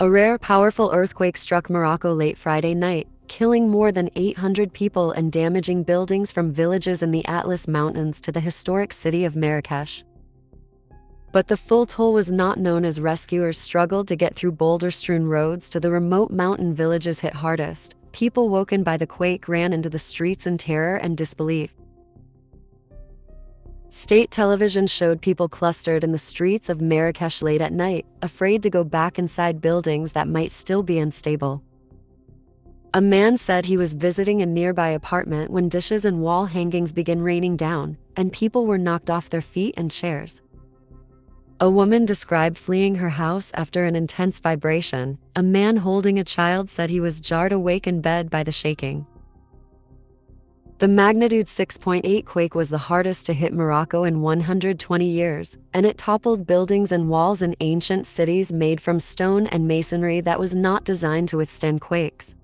A rare, powerful earthquake struck Morocco late Friday night, killing more than 800 people and damaging buildings from villages in the Atlas Mountains to the historic city of Marrakesh. But the full toll was not known as rescuers struggled to get through boulder-strewn roads to the remote mountain villages hit hardest. People woken by the quake ran into the streets in terror and disbelief. State television showed people clustered in the streets of Marrakesh late at night, afraid to go back inside buildings that might still be unstable. A man said he was visiting a nearby apartment when dishes and wall hangings began raining down, and people were knocked off their feet and chairs. A woman described fleeing her house after an intense vibration. A man holding a child said he was jarred awake in bed by the shaking. The magnitude 6.8 quake was the hardest to hit Morocco in 120 years, and it toppled buildings and walls in ancient cities made from stone and masonry that was not designed to withstand quakes.